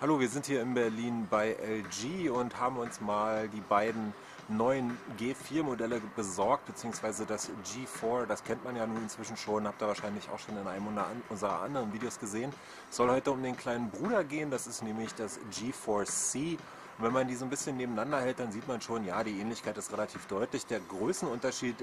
Hallo, wir sind hier in Berlin bei LG und haben uns mal die beiden neuen G4-Modelle besorgt, beziehungsweise das G4, das kennt man ja nun inzwischen schon, habt ihr wahrscheinlich auch schon in einem unserer anderen Videos gesehen. Es soll heute um den kleinen Bruder gehen, das ist nämlich das G4C. Und wenn man die so ein bisschen nebeneinander hält, dann sieht man schon, ja, die Ähnlichkeit ist relativ deutlich. Der Größenunterschied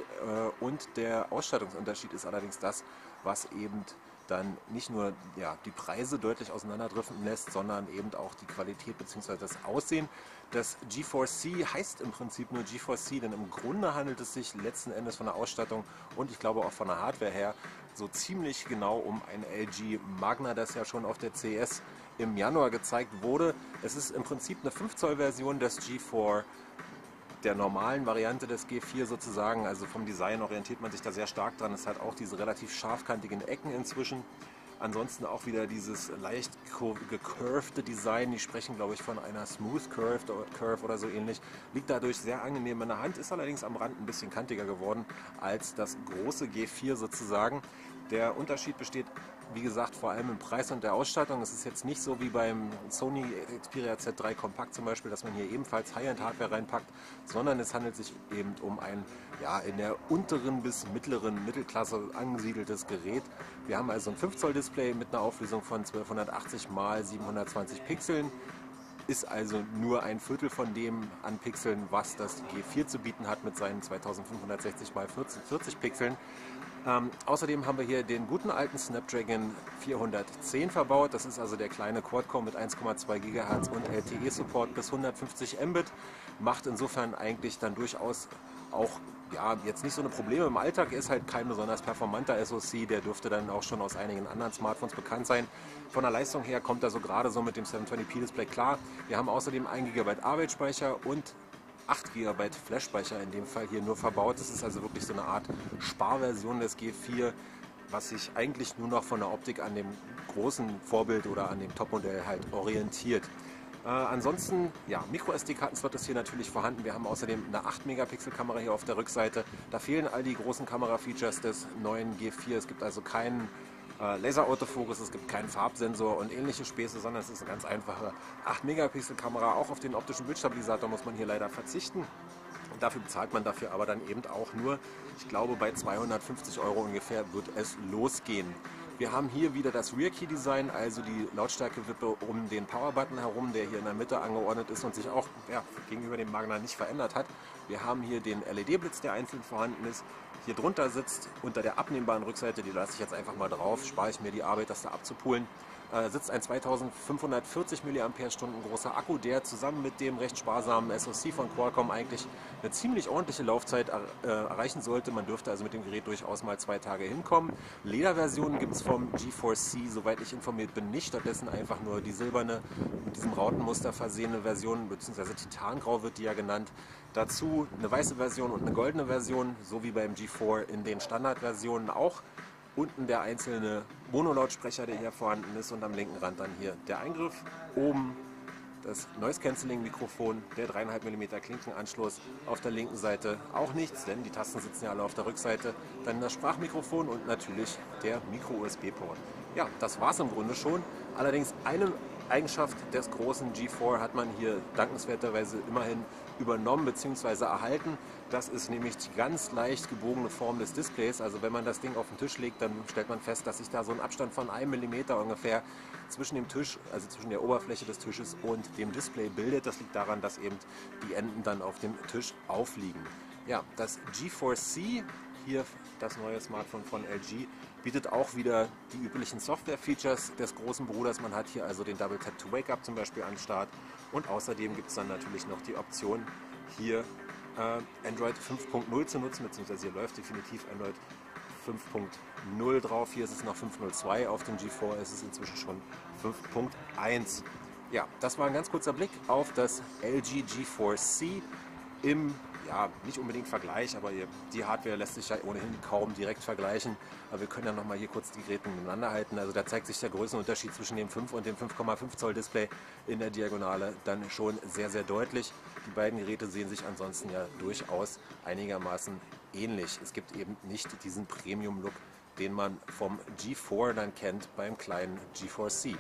und der Ausstattungsunterschied ist allerdings das, was eben dann nicht nur ja, die Preise deutlich auseinanderdriften lässt, sondern eben auch die Qualität bzw. das Aussehen. Das G4C heißt im Prinzip nur G4C, denn im Grunde handelt es sich letzten Endes von der Ausstattung und ich glaube auch von der Hardware her so ziemlich genau um ein LG Magna, das ja schon auf der CES im Januar gezeigt wurde. Es ist im Prinzip eine 5-Zoll-Version des G4, der normalen Variante des G4 sozusagen, also vom Design orientiert man sich da sehr stark dran. Es hat auch diese relativ scharfkantigen Ecken inzwischen. Ansonsten auch wieder dieses leicht gecurvte Design. Die sprechen, glaube ich, von einer Smooth Curve oder so ähnlich. Liegt dadurch sehr angenehm in der Hand, ist allerdings am Rand ein bisschen kantiger geworden als das große G4 sozusagen. Der Unterschied besteht, wie gesagt, vor allem im Preis und der Ausstattung. Es ist jetzt nicht so wie beim Sony Xperia Z3 Compact zum Beispiel, dass man hier ebenfalls High-End-Hardware reinpackt, sondern es handelt sich eben um ein ja, in der unteren bis mittleren Mittelklasse angesiedeltes Gerät. Wir haben also ein 5-Zoll-Display mit einer Auflösung von 1280 x 720 Pixeln. Ist also nur ein Viertel von dem an Pixeln, was das G4 zu bieten hat mit seinen 2560 x 1440 Pixeln. Außerdem haben wir hier den guten alten Snapdragon 410 verbaut. Das ist also der kleine Quad-Core mit 1,2 GHz und LTE-Support bis 150 Mbit. Macht insofern eigentlich dann durchaus auch ja, jetzt nicht so eine Probleme im Alltag, ist halt kein besonders performanter SoC, der dürfte dann auch schon aus einigen anderen Smartphones bekannt sein. Von der Leistung her kommt er so gerade so mit dem 720p-Display klar. Wir haben außerdem 1 GB Arbeitsspeicher und 8 GB Flash-Speicher in dem Fall hier nur verbaut. Das ist also wirklich so eine Art Sparversion des G4, was sich eigentlich nur noch von der Optik an dem großen Vorbild oder an dem Topmodell halt orientiert. Ansonsten, ja, MicroSD-Kartenslot ist hier natürlich vorhanden. Wir haben außerdem eine 8-Megapixel-Kamera hier auf der Rückseite. Da fehlen all die großen Kamera-Features des neuen G4. Es gibt also keinen Laser-Autofokus, es gibt keinen Farbsensor und ähnliche Späße, sondern es ist eine ganz einfache 8-Megapixel-Kamera. Auch auf den optischen Bildstabilisator muss man hier leider verzichten. Und dafür bezahlt man dafür aber dann eben auch nur, ich glaube, bei 250 € ungefähr wird es losgehen. Wir haben hier wieder das Rear-Key-Design, also die Lautstärkewippe um den Power-Button herum, der hier in der Mitte angeordnet ist und sich auch ja, gegenüber dem Magna nicht verändert hat. Wir haben hier den LED-Blitz, der einzeln vorhanden ist. Hier drunter sitzt unter der abnehmbaren Rückseite, die lasse ich jetzt einfach mal drauf, spare ich mir die Arbeit, das da abzupulen, sitzt ein 2540 mAh großer Akku, der zusammen mit dem recht sparsamen SoC von Qualcomm eigentlich eine ziemlich ordentliche Laufzeit erreichen sollte. Man dürfte also mit dem Gerät durchaus mal 2 Tage hinkommen. Lederversionen gibt es vom G4C, soweit ich informiert bin, nicht. Stattdessen einfach nur die silberne, mit diesem Rautenmuster versehene Version, beziehungsweise Titangrau wird die ja genannt. Dazu eine weiße Version und eine goldene Version, so wie beim G4 in den Standardversionen auch. Unten der einzelne Monolautsprecher, der hier vorhanden ist und am linken Rand dann hier der Eingriff. Oben das Noise-Cancelling Mikrofon, der 3,5 mm Klinkenanschluss. Auf der linken Seite auch nichts, denn die Tasten sitzen ja alle auf der Rückseite. Dann das Sprachmikrofon und natürlich der Micro-USB-Port. Ja, das war es im Grunde schon. Allerdings eine Eigenschaft des großen G4 hat man hier dankenswerterweise immerhin übernommen bzw. erhalten. Das ist nämlich die ganz leicht gebogene Form des Displays. Also wenn man das Ding auf den Tisch legt, dann stellt man fest, dass sich da so ein Abstand von 1 mm ungefähr zwischen dem Tisch, also zwischen der Oberfläche des Tisches und dem Display bildet. Das liegt daran, dass eben die Enden dann auf dem Tisch aufliegen. Ja, das G4C, hier das neue Smartphone von LG, bietet auch wieder die üblichen Software-Features des großen Bruders. Man hat hier also den Double Tap to Wake-up zum Beispiel am Start und außerdem gibt es dann natürlich noch die Option, hier Android 5.0 zu nutzen, beziehungsweise hier läuft definitiv Android 5.0 drauf. Hier ist es noch 5.02, auf dem G4 ist es inzwischen schon 5.1. Ja, das war ein ganz kurzer Blick auf das LG G4C im ja, nicht unbedingt Vergleich, aber die Hardware lässt sich ja ohnehin kaum direkt vergleichen. Aber wir können ja nochmal hier kurz die Geräte miteinander halten. Also da zeigt sich der Größenunterschied zwischen dem 5 und dem 5,5 Zoll Display in der Diagonale dann schon sehr, sehr deutlich. Die beiden Geräte sehen sich ansonsten ja durchaus einigermaßen ähnlich. Es gibt eben nicht diesen Premium-Look, den man vom G4 dann kennt beim kleinen G4C.